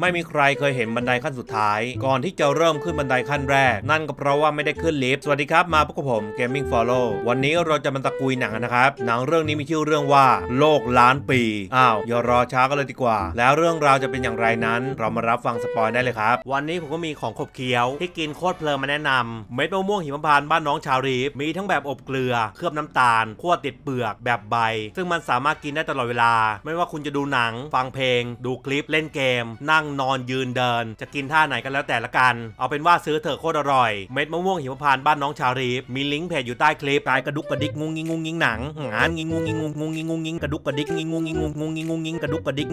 ไม่มีใครเคยเห็นบันไดขั้นสุดท้ายก่อนที่จะเริ่มขึ้นบันไดขั้นแรกนั่นก็เพราะว่าไม่ได้ขึ้นลิฟต์สวัสดีครับมาพบกับผม Gaming Follow วันนี้เราจะมาตะกุยหนังนะครับหนังเรื่องนี้มีชื่อเรื่องว่าโลกล้านปีอ้าวอย่ารอช้าก็เลยดีกว่าแล้วเรื่องราวจะเป็นอย่างไรนั้นเรามารับฟังสปอยได้เลยครับวันนี้ผมก็มีของขบเคี้ยวที่กินโคตรเพลินมาแนะนำเม็ดมะม่วงหิมพานต์บ้านน้องชาวรีฟมีทั้งแบบอบเกลือเคลือบน้ำตาลคั่วติดเปลือกแบบใบซึ่งมันสามารถกินได้ตลอดเวลาไม่ว่าคุณจะดูหนังฟังเพลงดูคลิปเล่นเกมนั่งนอนยืนเดินจะกินท่าไหนกันแล้วแต่ละกันเอาเป็นว่าซื้อเถอะโคตรอร่อยเม็ดมะม่วงหิมพานต์บ้านน้องชาวรีฟมีลิงก์เพจอยู่ใต้คลิปกระดุกกระดิกงุ้งงิ้งงุ้งงิ้งหนังงานงิ้งงุ้งงิ้งงุ้งงุ้งงิ้งงุ้งงิ้งกระดุกกระดิกงิ้งงุ้งงิ้งงุ้งงุ้งงิ้งงุ้งงิ้งกระดุกกระดิก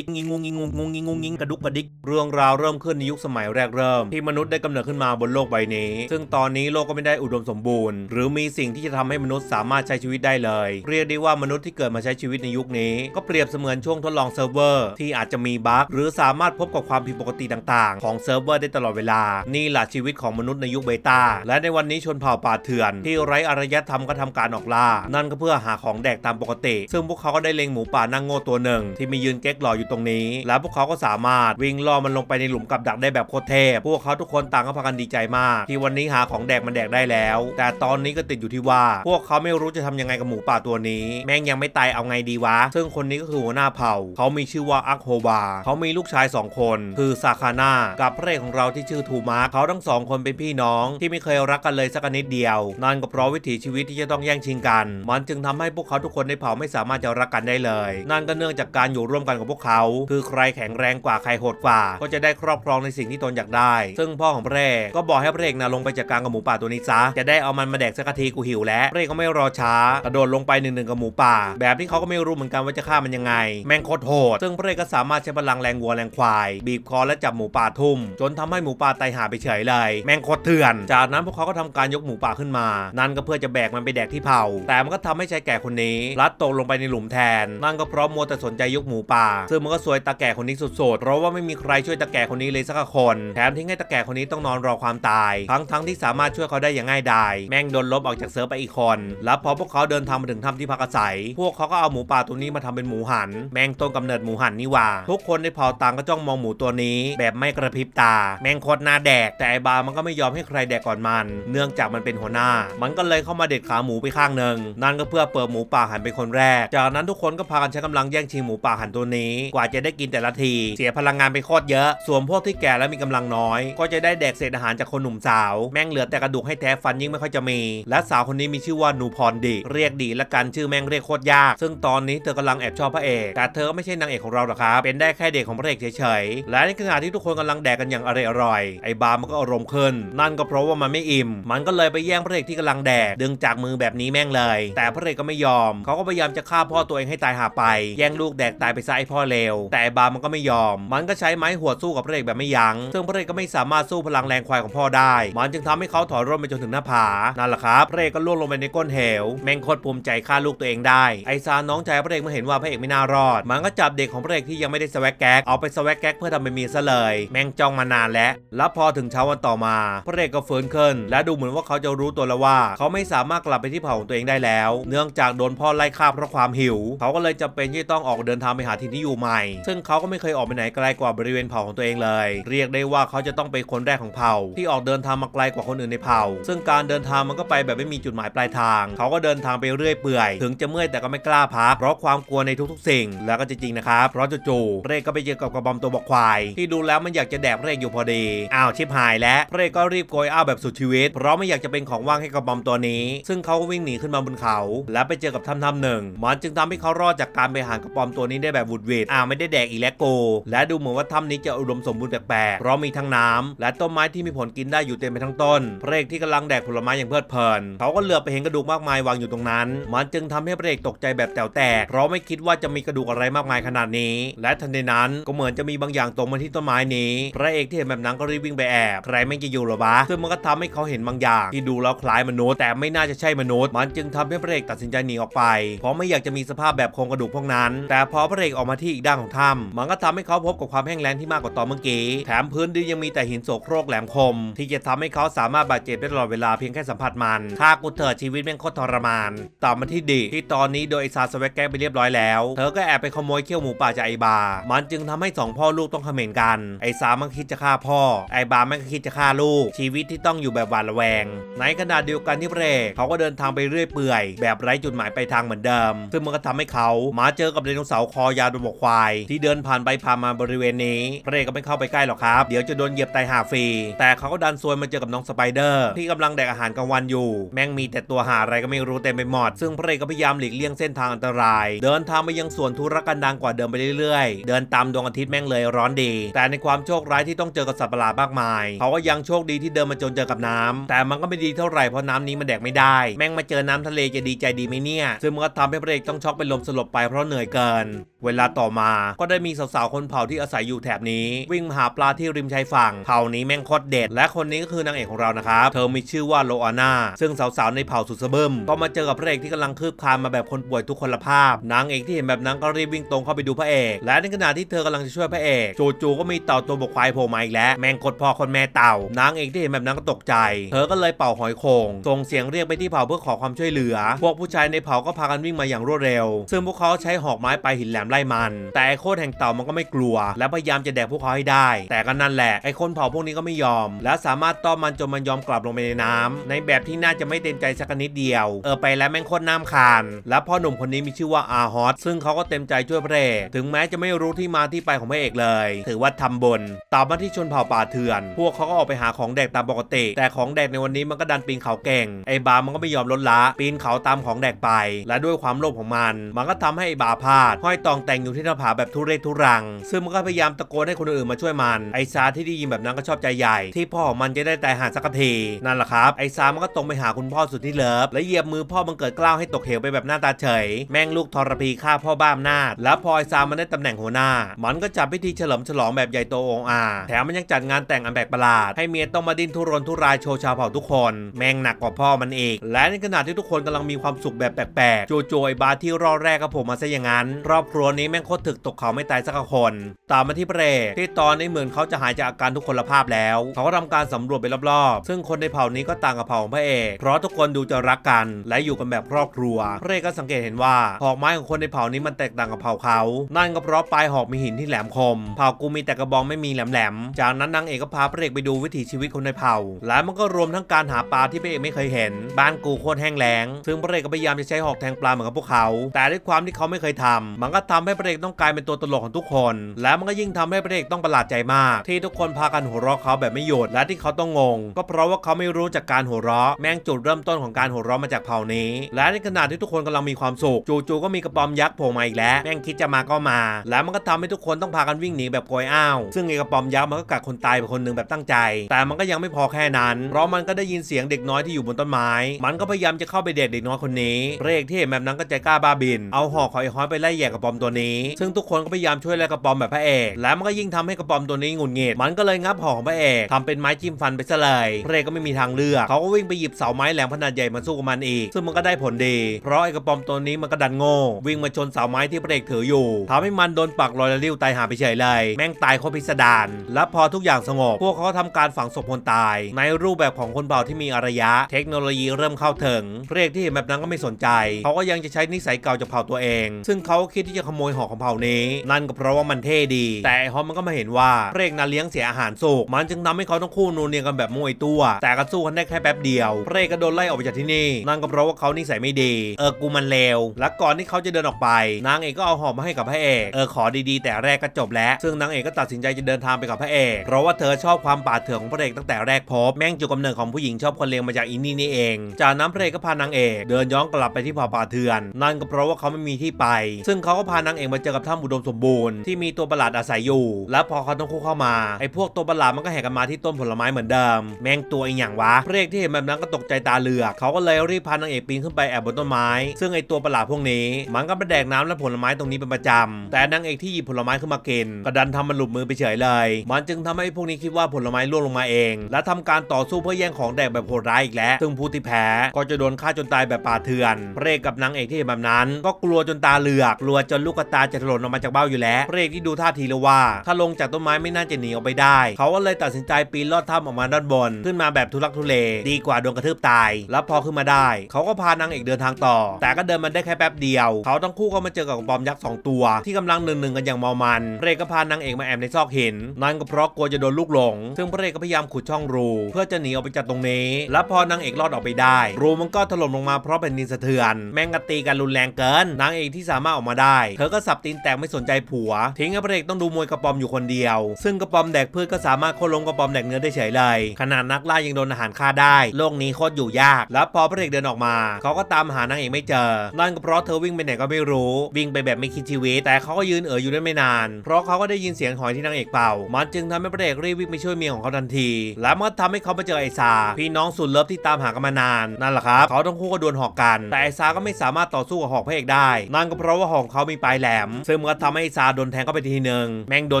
งิ้งงุ้งงิ้งงุ้งงุ้งงิ้งงุ้งงิ้งกระดุกกระดิกงิ้งงุ้งงิ้งงุ้งงุ้งงิ้งงุ้งงิ้งกระดุกกระดิกเรื่องราวเริ่มขึ้นในยุคสมัยแรกเริ่มที่มนุษย์ได้กำเนิดขึ้นมาบนโลกใบนี้ซึ่งตอนนี้โลกก็ไม่ได้อุดมสมบูรณ์หรือมีสิ่งที่จะทำให้มนุษย์สามารถใช้ชีวิตได้เลยเรียกได้ว่ามนุษย์ที่เกิดมาใช้ชีวิตในยุคนี้ก็เปรียบเสมือนช่วงทดลองเซิร์ฟเวอร์ที่อาจจะมีบั๊กหรือสามารถพบกับความผิดปกติต่างๆของเซิร์ฟเวอร์ได้ตลอดเวลานี่แหละชีวิตของมนุษย์ในยุคเบต้าและในวันนี้ชนเผ่าป่าเถื่อนที่ไร้อารยธรรมก็ทำการออกล่านั่นก็เพื่อหาของแดกตามปกติซึ่งพวกเขาก็ได้เล็งหมูป่านั่งโง่ตัวหนึ่งที่มียืนเก๊กหล่ออยู่ตรงนี้และพวกเขาก็สามารถวิ่งล่อมันลงไปในหลุมกับดักได้แบบโคตรเทพพวกเขาทุกคนต่างก็พากันดีใจมากที่วันนี้หาของแดกมันแดกได้แล้วแต่ตอนนี้ก็ติดอยู่ที่ว่าพวกเขาไม่รู้จะทำยังไงกับหมูป่าตัวนี้แม่งยังไม่ตายเอาไงดีวะซึ่งคนนี้ก็คือหัวหน้าเผ่าเขามีชื่อว่าอัคโฮวาเขามีลูกชาย2คนคือซาคาน่ากับพระเอกของเราที่ชื่อทูมาร์เขาทั้ง2คนเป็นพี่น้องที่ไม่เคยรักกันเลยสักนิดเดียวนั่นก็เพราะวิถีชีวิตที่จะต้องแย่งชิงกันมันจึงทำให้พวกเขาทุกคนในเผ่าไม่สามารถจะรักกันได้เลยนั่นก็เนื่องจากการอยู่ร่วมกันของพวกเขาคือใครแข็งแรงกว่าใครโหดกว่าก็จะได้ครอบครองในสิ่งที่ตนอยากได้ซึ่งพ่อของพระเอกก็บอกให้พระเอกลงไปจัดการกับหมูป่าตัวนี้ซะจะได้เอามันมาแดกสักทีกูหิวแล้วพระเอกก็ไม่รอช้ากระโดดลงไปหนึ่งกับหมูป่าแบบที่เขาก็ไม่รู้เหมือนกันว่าจะฆ่ามันยังไงแมงโคตรโหดซึ่งพระเอกก็สามารถใช้พลังแรงวัวแรงควายบีบคอและจับหมูป่าทุ่มจนทำให้หมูป่าตายหาไปเฉยเลยแมงโคตรเถื่อนจากนั้นพวกเขาก็ทำการยกหมูป่าขึ้นมานั่นก็เพื่อจะแบกมันไปแดกที่เผาแต่มันก็ทำให้ชายแก่คนนี้ลัดตกลงไปในหลุมแทนนั่นก็เพราะมัวแต่สนใจยกหมูป่าซึ่งมันก็ซวยตาแก่คนนี้สุดๆเพราะว่าไม่มีใครช่วยตาแก่คนนี้เลยสักคนแถมทิ้งให้ตาแก่คนนี้ต้องนอนรอความตายทั้งที่สามารถช่วยเขาได้อย่างง่ายดายแม่งโดนลบออกจากเซิร์ฟไปอีกคนแล้วพอพวกเขาเดินทางมาถึงถ้ำที่พักอาศัยพวกเขาก็เอาหมูป่าตัวนี้มาทำเป็นหมูหันแม่งต้นกำเนิดหมูหันนี่ว่าทุกคนในเผ่าต่างก็จ้องมองหมูตัวนี้แบบไม่กระพริบตาแม่งโคตรน่าแดกแต่ไอบามันก็ไม่ยอมให้ใครแดกก่อนมันเนื่องจากมันเป็นหัวหน้ามันก็เลยเข้ามาเด็ดขาหมูไปข้างหนึ่งนั่นก็เพื่อเปิดหมูป่าหันเป็นคนแรกจากนั้นทุกคนก็พากันใช้กำลังแย่งชิงหมูป่าหันตัวนี้กว่าจะได้กินแต่ละทีเสียพลังงานไปโคตรเยอะส่วนพวกที่แก่และมีกำลังน้อยก็จะได้แดกเศษอาหารจากคนหนุ่มสาวแม่งเหลือแต่กระดูกให้แท้ฟันยิ่งไม่ค่อยจะมีและสาวคนนี้มีชื่อว่านูพรดีเรียกดีละกันชื่อแม่งเรียกโคตรยากซึ่งตอนนี้เธอกำลังแอบชอบพระเอกแต่เธอไม่ใช่นางเอกของเราหรอกครับเป็นได้แค่เด็กของพระเอกเฉยๆและในขณะที่ทุกคนกำลังแดกกันอย่างอร่อยไอบามันก็อารมณ์ขึ้นนั่นก็เพราะว่ามันไม่อิ่มมันก็เลยไปแย่งพระเอกที่กำลังแดกดึงจากมือแบบนี้แม่งเลยแต่พระเอกก็ไม่ยอมเขาก็พยายามจะฆ่าพ่อตัวเองให้ตายหาไปแย่งลูกแดกตายไปซะไอพ่อเลวแต่ไอบามันก็ไม่ยอมมันก็ใช้ไม้หัวสู้กับพระเอกแบบไม่ยั้งซึ่งพระเอกก็ไม่สามารถสู้พลังแรงควายของพ่อได้มันจึงทำให้เขาถอยร่นไปจนถึงหน้าผานั่นแหละครับพระเอกก็ล่วงลงไปในก้นเหวแม่งโคตรภูมิใจฆ่าลูกตัวเองได้ไอซาน้องชายพระเอกมาเห็นว่าพระเอกไม่น่ารอดมันก็จับเด็กของพระเอกที่ยังไม่ได้สวกแก๊กเอาไปสวกแก๊กเพื่อทำเป็นเมียซะเลยแม่งจ้องมานานแล้วพอถึงเช้าวันต่อมาพระเอกก็ฟื้นขึ้นและดูเหมือนว่าเขาจะรู้ตัวแล้วว่าเขาไม่สามารถกลับไปที่เผ่าของตัวเองได้แล้วเนื่องจากโดนพ่อไล่ฆ่าเพราะความหิวเขาก็เลยจำเป็นที่ต้องออกเดินทางไปหาถิ่นที่อยู่ใหม่ซึ่งเขาก็ไม่เคยออกไปไหนไกลกว่าบริเวณเผ่าของตัวเองเลยเรียกได้ว่าเขาจะต้องเป็นคนแรกของเผ่าที่ออกเดินทางมาไกลกว่าคนอื่นในเผ่าซึ่งการเดินทางมันก็ไปแบบไม่มีจุดหมายปลายทางเขาก็เดินทางไปเรื่อยเปื่อยถึงจะเมื่อยแต่ก็ไม่กล้าพักเพราะความกลัวในทุกๆสิ่งแล้วก็จะจริงนะครับเพราะจู่ๆพระเอกก็ไปเจอกับกระบอมตัวบกควายที่ดูแล้วมันอยากจะแดกพระเอกอยู่พอดีอ้าวชิบหายและพระเอกก็รีบโกยอ้าวแบบสุดชีวิตเพราะไม่อยากจะเป็นของว่างให้กระบอมตัวนี้ซึ่งเขาก็วิ่งหนีขึ้นมาบนเขาและไปเจอกับถ้ำหนึ่งมันจึงทำให้เขารอดจากการไปหากระบอมตัวนี้ได้แบบวุดวิดอ้าวไม่ได้แดกอีกแล้วโกและดูเหมือนว่าถ้ำนี้จะอุดมสมบูรณ์แปลกๆเพราะมีทั้งน้ำและต้นไม้ที่มีผลกินได้อยู่เต็มไปทั้งต้นพระเอกที่กำลังแดกผลไม้อย่างเพลิดเพลินเขาก็เหลือไปเห็นกระดูกมากมายวางอยู่ตรงนั้นมันจึงทำให้พระเอกตกใจแบบแต๋วแตกเพราะไม่คิดว่าจะมีกระดูกอะไรมากมายขนาดนี้และทันใดนั้นก็เหมือนจะมีบางอย่างตกมาที่ต้นไม้นี้พระเอกที่เห็นแบบนั้นก็รีบวิ่งไปแอบใครไม่จะอยู่หรอวะซึ่งมันก็ทำให้เขาเห็นบางอย่างที่ดูแล้วคล้ายมนุษย์แต่ไม่น่าจะใช่มนุษย์มันจึงทำให้พระเอกตัดสินใจหนีออกไปเพราะไม่อยากจะมีสภาพแบบโครงกระดูกพวกนั้นแต่พอพระเอกออกมาที่อีกด้านของถ้ำมันก็ทำให้เขาพบกับความแห้งแล้งที่มากกว่าตอนเมื่อกี้แถมพื้นดินยังมีแต่หินโสโครกแหลมคมที่จะทำให้เขาสามารถบาดเจ็บได้ตลอดเวลาเพียงแค่สัมผัสมันฆ่ากูเถิดชีวิตแม่งโคตรทรมานต่อมาที่ดิที่ตอนนี้โดยไอซาสวกแก๊กไปเรียบร้อยแล้วเธอก็แอบไปขโมยเขี้ยวหมูป่า จะไอบามันจึงทำให้2พ่อลูกต้องเขม่นกันไอสามมันคิดจะฆ่าพ่อไอบาไม่คิดจะฆ่าลูกชีวิตที่ต้องอยู่แบบหวาดระแวงในขณะเดียวกันที่เบรเขาก็เดินทางไปเรื่อยเปื่อยแบบไร้จุดหมายไปทางเหมือนเดิมซึ่งมันก็ทำให้เขามาเจอกับไดโนเสาร์คอยาวโดนบกควายที่เดินผ่านไปผ่านมาบริเวณนี้เบรก็ไม่เข้าไปใกล้หรอกครับเดี๋ยวจะโดนเหยียบตายหาฟรีแต่เขาก็ดันซวยมาเจอกับน้องสไปเดอร์ที่กำลังแดกอาหารกลางวันอยู่แม่งมีแต่ตัวหาอะไรก็ไม่รู้เต็มไปหมดซึ่งเบรก็พยายามหลีกเลี่ยงเส้นทางอันตรายเดินทางไปยังสวนธุรกันดารกว่าเดิมไปเรื่อยๆเดินตามดวงอาทิตย์แม่งเลยร้อนดีแต่ในความโชคร้ายที่ต้องเจอกับสัตว์ประหลาดมากมายเขาก็ยังโชคดีที่เดินมาจนเจอกับน้ำแต่มันก็ไม่ดีเท่าไหร่เพราะน้ำนี้มันแดกไม่ได้แม่งมาเจอน้ำทะเลจะดีใจดีไหมเนี่ยซึ่งมันก็ทำให้เบรกต้องช็อกเป็นลมสลบไปเพราะเหนื่อยเกินเวลาต่อมาก็ได้มีสาวๆคนเผ่าที่อาศัยอยู่แถบนี้วิ่งหาปลาที่ริมชายฝั่งเผ่านี้แม่งโคตรเด็ดและคนนี้ก็คือนางเอกของเรานะครับเธอมีชื่อว่าโลอาน่าซึ่งสาวๆในเผ่าสุดสะบึมก็มาเจอกับพระเอกที่กำลังคืบคานมาแบบคนป่วยทุกคนละภาพนางเอกที่เห็นแบบนั้นก็รีบวิ่งตรงเข้าไปดูพระเอกและในขณะที่เธอกำลังจะช่วยพระเอกจู่ๆก็มีเต่าตัวบกควายโผล่มาอีกแล้วแม่งโคตรพ่อคนแม่เต่านางเอกที่เห็นแบบนั้นก็ตกใจเธอก็เลยเป่าหอยโข่งส่งเสียงเรียกไปที่เผ่าเพื่อขอความช่วยเหลือพวกผู้ชายในเผ่าก็พากันวิ่งมาอย่างรวดเร็วซึ่งพวกเขาใช้หอกไม้ปลายหินแหลมไล่มันแต่ไอ้โคตรแห่งเต่ามันก็ไม่กลัวและพยายามจะแดกพวกเขาให้ได้แต่ก็นั่นแหละไอ้คนเผ่าพวกนี้ก็ไม่ยอมและสามารถต้อนมันจนมันยอมกลับลงไปในน้ำในแบบที่น่าจะไม่เต็มใจสักนิดเดียวไปแล้วแม่งโคตรน้ำคานและพ่อหนุ่มคนนี้มีชื่อว่าอาฮอตซึ่งเขาก็เต็มใจช่วยพระเอกถึงแม้จะไม่รู้ที่มาที่ไปของพระเอกเลยถือว่าทำบุญตามมาที่ชนเผ่าป่าเถื่อนพวกเขาก็ออกไปหาของแดกตามปกติแต่ของแดกในวันนี้มันก็ดันปีนเขาเก่งไอบามันก็ไม่ยอมลดละปีนเขาตามของแดกไปและด้วยความโลภของมันก็ทำให้ไอบาพลาดห้อยตองแต่งอยู่ที่หน้าผาแบบทุเรศทุรังซึ่งมันก็พยายามตะโกนให้คนอื่นมาช่วยมันไอซาที่ได้ยินแบบนั้นก็ชอบใจใหญ่ที่พ่อของมันจะได้ตายหาสักทีนั่นแหละครับไอซามันก็ตรงไปหาคุณพ่อสุดที่เลิฟและเหยียบมือพ่อมันเกิดกล้าวให้ตกเหวไปแบบหน้าตาเฉยแม่งลูกทรพีฆ่าพ่อบ้าอำนาจและพอไอซามันได้ตำแหน่งหัวหน้ามันก็จัดพิธีเฉลิมฉลองแบบใหญ่โตองอาแถมมันยังจัดงานแต่งอันแปลกประหลาดให้เมียต้องมาดิ้นทุรนทุรายโชว์ชาวเผ่าทุกคนแม่งหนักกว่าพ่อมันเองและในขณะที่ทุกคนกำลังมีความสุขแบบแปลกๆโจยบาที่รอดแรกก็ผมมาซะอย่างนั้นรอบครัวนี้แม่งโคตรถึกตกเขาไม่ตายสักคนตามมาที่เปรตที่ตอนนี้เหมือนเขาจะหายจากอาการทุกคนภาพแล้วเขาก็ทำการสำรวจไปรอบๆซึ่งคนในเผ่านี้ก็ต่างกับเผ่าของพระเอกเพราะทุกคนดูจะรักกันและอยู่กันแบบครอบครัวพระเอกก็สังเกตเห็นว่าหอกไม้ของคนในเผ่านี้มันแตกต่างกับเผ่าเขานั่นก็เพราะปลายหอกมีหินที่แหลมคมเผ่ากูมีแต่กระบองไม่มีแหลมๆจากนั้นนางเอกก็พาพระเอกไปดูวิถีชีวิตคนในเผ่าและมันก็รวมทั้งการหาปลาที่พระเอกไม่เคยเห็นบ้านกูโคตรแห้งแล้งซึ่งพระเอกก็พยายามจะใช้หอกแทงปลาเหมือนกับพวกเขาแต่ด้วยความที่เขาไม่เคยทำมันก็ทำให้พระเอกต้องกลายเป็นตัวตลกของทุกคนและมันก็ยิ่งทำให้พระเอกต้องประหลาดใจมากที่ทุกคนพากันหัวเราะเขาแบบไม่หยุดและที่เขาต้องงงก็เพราะว่าเขาไม่รู้จากการหัวเราะแม่งจุดเริ่มต้นของการหัวเราะมาจากเผ่านี้และในขณะที่ทุกคนกำลังมีความสุขจู่ๆก็มีกระป๋อมยักษ์โผล่มาอีกแล้วแม่งคิดจะมาก็มาและมันก็ทำให้ทุกคนต้องพากันวิ่งหนีแบบโกยอ้าวซึ่งไอ้กระป๋อมยักษ์มันก็กัดคนตายไปคนหนึ่งแบบตั้งใจแต่มันก็ยังไม่พอแค่นั้นเพราะมันก็ได้ยินเสียงเด็กน้อยที่อยู่บนต้นไม้มันก็พยายามจะเข้าไปเด็ดเด็กน้อยคนนี้พระเอกที่เห็นแบบนั้นก็ใจกล้าบ้าบินเอาหอกของไอ้ฮอยไปไล่แย่กระป๋อมตัวนี้ซึ่งทุกคนก็พยายามช่วยไล่กระป๋อมแบบพระเอกและมันก็ยิ่งทำให้กระป๋อมตัวนี้หงุดหงิดมันก็เลยงับหอกของพระเอกทำเป็นไม้จิ้มฟันไปซะเลยพระเอกก็ไม่มีทางเลือกเขาก็วิ่งไปหยิบเสาไม้แหลมขนาดใหญ่มาสู้กับมันอีกซึ่งมันก็ได้ผลดีเพราะไอ้กระป๋อมตัวนี้มันก็ดันโง่วิ่งมาชนเสาไม้ที่พระเอกถืออยู่ทำให้มันโดนปักรอยและริ้วตายหาไปเฉยเลยแม่งตายโคตรพิสดารและพอทุกอย่างสงบพวกเขาทำการฝังศพคนตายในรูปแบบของคนเผ่าที่มีอารยะเทคโนโลยีเริ่มเข้าถึงพระเอกที่เห็นแบบนั้นก็ไม่สนใจเขาก็ยังจะใช้นิสัยเก่าจากเผ่าตัวเองซึ่งเขาคิดที่จะขโมยหอกของเผ่านี้นั่นก็เพราะว่ามันเท่ดีแต่ฮอมมันก็มาเห็นว่าพระเอกน่ะเลี้ยงเสียอาหารสุกมันจึงทำให้เขาต้องคู่นูนเนียกันแบบมวยตัวแต่ก็สู้กันได้แค่แป๊บเดียวพระเอกก็โดนไล่ออกไปจากที่นี่นั่นก็เพราะว่าเขานิสัยไม่ดีกูมันเลวและก่อนที่เขาจะเดินออกไปนางเอกก็เอาหอกมาให้กับพระเอกขอดีๆแต่แรกก็จบแล้วซึ่งนางเอกก็ตัดสินใจจะเดินทางไปกับพระเอกเพราะว่าเธอชอบความป่าเถื่อนของพระเอกตั้งแต่แรกพบแม่งจุดกำเนิดของผู้หญิงชอบคนเลวมาจากอินนี่นี่เองจากนั้นพระเอกก็พานางเอกเดินย้อนกลับไปที่ป่าเถื่อนนั่นก็เพราะว่าเขาไม่มีที่ไปซึ่งเขาก็พานางเอกมาเจอกับถ้ำอุดมสมบูรณ์ที่มีตัวประหลาดอาศัยอยู่และพอเขาต้องคู่เข้ามาไอ้พวกตัวประหลาดมันก็แห่กันมาที่ต้นผลไม้เหมือนเดิมแม่งตัวอีหยังวะพระเอกที่เห็นแบบนั้นก็ตกใจตาเหลือกเขาก็เลยรีบพานางเอกปีนขึ้นไปแอบบนต้นไม้ซึ่งไอตัวประหลาดพวกนี้มันก็มาแดกน้ำและผลไม้ตรงนี้เป็นประจำแต่นางเอกที่หยิบผลไม้ขึ้นมากินก็ดันทำมันหลุดมือไปเฉยเลยมันจึงทำให้พวกนี้คิดว่าผลไม้ล่วงลงมาเองและทำการต่อสู้เพื่อแย่งของแดกแบบโหดร้ายอีกแล้วซึ่งผู้ที่แพ้ก็จะโดนฆ่าจนตายแบบป่าเถื่อนพระเอกกับนางเอกที่เห็นแบบนั้นก็กลัวจนตาเหลือกกลัวจน ลูกตาจะถล่นออกมาจากเบ้าอยู่แล้วพระเอกที่ดูท่าทีแล้วว่าถ้าลงจากต้นไม้ไม่น่าจะหนีออกไปได้เขาก็เลยตัดสินใจปีนลอดถ้ำออกมาด้านบนขึ้นมาแบบทุลักทุเลดีกว่าโดนกระทืบตายแล้วพอขึ้นมาได้เขาก็พานางเอกเดินทางต่อแต่ก็เดินมันได้แค่แป๊บเดียวเขาทั้งคู่ก็มาเจอกับปอมยักษ์2ตัวที่กำลังหนึ่งกันอย่างเมามันพระเอกก็พานางเอกมาแอบในซอกหินนั่นก็เพราะกลัวจะโดนลูกหลงซึ่งพระเอกก็พยายามขุดช่องรูเพื่อจะหนีออกไปจากตรงนี้แล้วพอนางเอกรอดออกไปได้รูมันก็ถล่มลงมาเพราะแผ่นดินสะเทือนแมงกะตีกันรุนแรงเกินนางเอกที่สามารถออกมาได้เธอก็สับตีนแตกไม่สนใจผัวทิ้งให้พระเอกต้องดูมวยกระป๋อมอยู่คนเดียวซึ่งกระป๋อมแดกพืชก็สามารถโค่นล้มกระป๋อมแดกเนื้อได้เฉยเลยขนาดนักล่ายังโดนอาหารฆ่าได้โลกนี้โคตรอยู่ยากแล้วพอพระเอกเดินออกมาเขาก็ตามหานางเอกไม่เจอนั่นก็เพราะเธอวิ่งไปไหนก็ไม่รู้วิ่งไปแบบไม่คิดชีวิตแต่เขาก็ยืนเอ๋ออยู่ได้ไม่นานเพราะเขาก็ได้ยินเสียงหอยที่นางเอกเป่ามันจึงทำให้พระเอกรีบวิ่งไปช่วยเมียของเขาทันทีและมันทำให้เขาไปเจอไอซาพี่น้องสุดเลิฟที่ตามหากันมานานนั่นแหละครับเขาทั้งคู่ก็ดวลหอกกันแต่ไอซาก็ไม่สามารถต่อสู้กับหอกพระเอกได้นั่นก็เพราะว่าหอกเขามีปลายแหลมซึ่งมันทำให้ไอซาโดนแทงเข้าไปทีหนึ่งแมงโด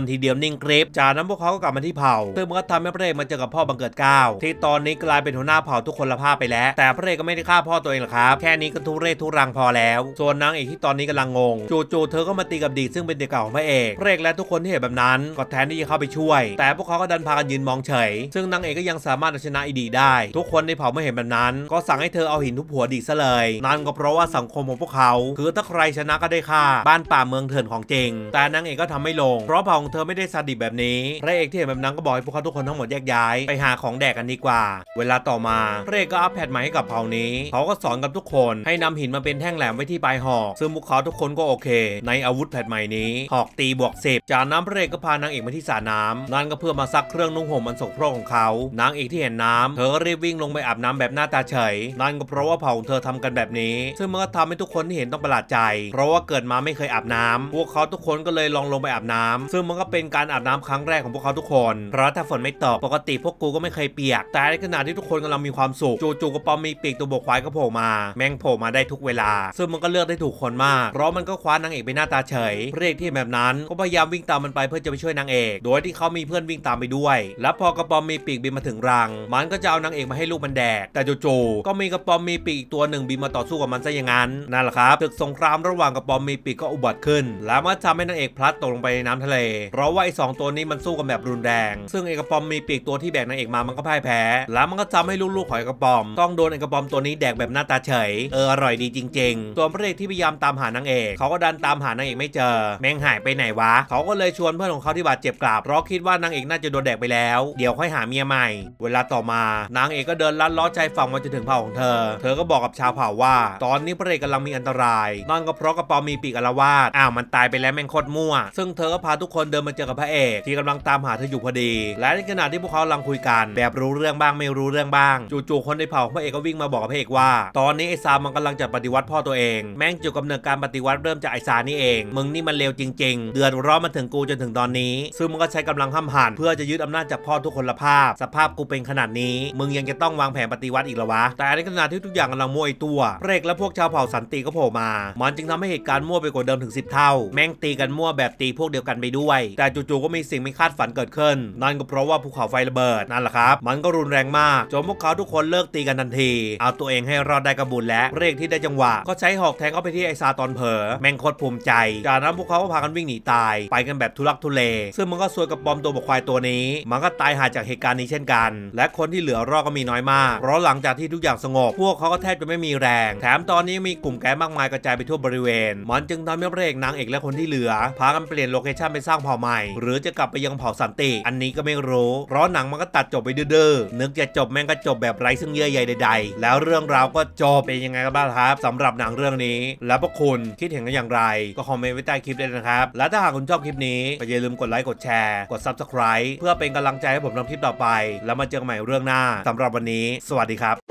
นทีเดียวนิ่งกริบจากนั้นพวกเขาก็กลับมาที่เผ่าซึ่งมันทำให้พระเอกมาเจอกับพ่อบังเกิดเก้าที่ตอนนี้กลายเป็นหัวหน้าเผ่าทุกคนละภาพไปแล้วแต่พระเอกก็ไม่ได้ฆ่าพ่อตัวเองหรอกครับแค่นี้ก็ทุเรศทุรังพอแล้วส่วนนางเอกที่ตอนนี้กำลังงงจู่ๆเธอก็มาตีกับดีซึ่งเป็นเด็กเก่าของพระเอกพระเอกและทุกคนที่เห็นแบบนั้นก็แทนที่จะเข้าไปช่วยแต่พวกเขาก็ดันพากันยืนมองเฉยซึ่งนางเอกก็ยังสามารถเอาชนะไอดีได้ทุกคนในเผ่าไม่เห็นแบบนั้นก็สั่งให้เธอเอาหินทุบหัวดีซะเลยนั่นก็เพราะว่าสังคมของพวกเขาคือถ้าใครชนะก็ได้ฆ่าบ้านป่าเมืองเถื่อนของจริงแต่นางเอกก็ทำไม่ลงเพราะเผ่าของเธอไม่ได้ซาดิสแบบนี้พระเอกที่เห็นแบบนั้นก็บอกให้พวกเขาทุกคนทั้งหมดแยกย้ายไปหาของแดกกันดีกว่าเวลาต่อมาพระเอกก็อัพแพทใหม่ให้กับเผ่านี้เขาก็สอนกับทุกคนให้นำหินมาเป็นแท่งแหลมไว้ที่ปลายหอกซึ่งพวกเขาทุกคนก็โอเคในอาวุธแพทใหม่นี้หอกตีบวก10จากนั้นพระเอกก็พานางเอกมาที่สระน้ำนั่นก็เพื่อมาซักเครื่องนุ่งห่มมันสกปรกของเขานางเอกที่เห็นน้ำเธอรีบวิ่งลงไปอาบน้ำแบบหน้าตาเฉยนั่นก็เพราะว่าเผ่าของเธอทำกันแบบนี้ซึ่งมันก็ทำให้ทุกคนที่เห็นต้องประหลาดใจเพราะว่าเกิดมาไม่เคยอาบน้ำพวกเขาทุกคนก็เลยลองลงไปอาบน้ำซึ่งมันก็เป็นการอาบน้ำครั้งแรกของพวกเขาทุกคนเพราะถ้าฝนไม่ตกปกติพวกกูก็ไม่เคยเปียกแต่ในขณะที่ทุกคนกำลังมีความสุขจู่ๆกระป๋อมมีปีกตัวบกควายก็โผล่มาแมงโผล่มาได้ทุกเวลาซึ่งมันก็เลือกได้ถูกคนมากเพราะมันก็คว้านางเอกไปหน้าตาเฉยพระเอกที่แบบนั้นก็พยายามวิ่งตามมันไปเพื่อจะไปช่วยนางเอกโดยที่เขามีเพื่อนวิ่งตามไปด้วยแล้วพอกระป๋อมมีปีกบินมาถึงรังมันก็จะเอานางเอกมาให้ลูกมันแดกแต่จู่ๆก็มีกระป๋อมมีปีกตัวหนึ่งบินมาต่อสู้กับมันซะอย่างนั้นนั่นแหละครับศึกสงครามระหว่างกระป๋อมมีปีกก็อุบัติขึ้นแล้วมันทำให้นางเอกพลัดตกลงไปในน้ำทะเลเพราะว่าไอ้สองตัวนี้มันสู้กันแบบรุนแรงซึ่งไอ้กระป๋อมมีปีกตัวที่แบกนางเอกมามันก็พ่ายแพ้แล้วมันก็ทำให้ลูกๆหอยกระป๋อมต้องโดนไอ้กระป๋อมตัวนี้แดกแบบหน้าตาเฉยอร่อยดีจริงๆตัวพระเอกที่พยายามตามหานางเอกเขาก็ดันตามหานางเอกไม่เจอแมงหายไปไหนวะเขาก็เลยชวนเพื่อนของเขาที่บาดเจ็บกลับเพราะคิดว่านางเอกน่าจะโดนแดกไปแล้วเดี๋ยวค่อยหาเมียใหม่เวลาต่อมานางเอกก็เดินลัดล้อใจฝั่งมาจนถึงเผ่าของเธอเธอก็บอกกับชาวเผ่าว่าตอนนี้พระเอกกำลังมีอันตรายนั่นก็เพราะกระป๋อมมีปีกอลาวาดอ้าวมันตายไปแล้วแมงโคตรมั่วซึ่งเธอก็พาทุกคนเดินมาเจอกับพระเอกที่กำลังตามหาเธออยู่พอดีและในขณะที่พวกเขากำลังคุยกันแบบรู้เรื่องบ้างไม่รู้เรื่องบ้างจู่ๆคนในเผ่าพระเอกก็วิ่งมาบอกพระเอกว่าตอนนี้ไอซามันกำลังจะปฏิวัติพ่อตัวเองแม่งจุดกำเนิดการปฏิวัติเริ่มจากไอซานี่เองมึงนี่มันเลวจริงๆเดือดร้อนมาถึงกูจนถึงตอนนี้ซึ่งมึงก็ใช้กำลังห้ำหันเพื่อจะยึดอำนาจจากพ่อทุกคนละภาพสภาพกูเป็นขนาดนี้มึงยังจะต้องวางแผนปฏิวัติอีกเหรอวะแต่ในขณะที่ทุกอย่างกำลังมั่วไอตัวพระเอกและพวกชาวเผ่าสันติก็โผล่มามันจึงทำให้เหตุการณ์มั่วไปกว่าเดิมถึง10เท่าแม่งตีกันมั่วแบบตีพวกเดียวกันไปด้วยแต่จู่ๆก็มีสิ่งไม่คาดฝันเกิดขึ้นนั่นก็เพราะว่าภูเขาไฟระเบิดนั่นแหละครับมันก็รุนแรงมากจนพวกเขาทุกคนเลิกตีกันทันทีเอาตัวเองให้รอดได้กระบุญและเรกที่ได้จังหวะก็ใช้หอกแทงเข้าไปที่ไอซาตอนเผลอแม่งโคตรภูมิใจจากนั้นพวกเขาก็พากันวิ่งหนีตายไปกันแบบทุลักทุเลซึ่งมันก็ซวยกับปอมตัวบกควายตัวนี้มันก็ตายหาจากเหตุการณ์นี้เช่นกันและคนที่เหลือรอดก็มีน้อยมากเพราะหลังจากที่ทุกอย่างสงบพวกเขาก็แทบจะไม่มีแรงแถมตอนนี้มีกลุ่มแก๊งมากมายกระจายไปทั่วบริเวณมันจึงทำให้พระเอกนางเอกและคนที่เหลือพากันเปลี่ยนโลเคชั่นไปสร้างเผ่าใหม่หรือจะกลับไปยังเผ่าสันติอันนี้ก็ไม่รู้เพราะหนังมันก็ตัดจบไปดื้อๆนึกจะจบแม่งก็จบแบบไร้ซึ่งเยื่อใยใดๆแล้วเรื่องราวก็จบเป็นยังไงกันบ้างครับสำหรับหนังเรื่องนี้แล้วพวกคุณคิดเห็นกันอย่างไรก็คอมเมนต์ไว้ใต้คลิปเลยนะครับและถ้าหากคุณชอบคลิปนี้ก็อย่าลืมกดไลค์กดแชร์กด Subscribe เพื่อเป็นกำลังใจให้ผมทำคลิปต่อไปแล้วมาเจอกันใหม่เรื่องหน้าสำหรับวันนี้สวัสดีครับ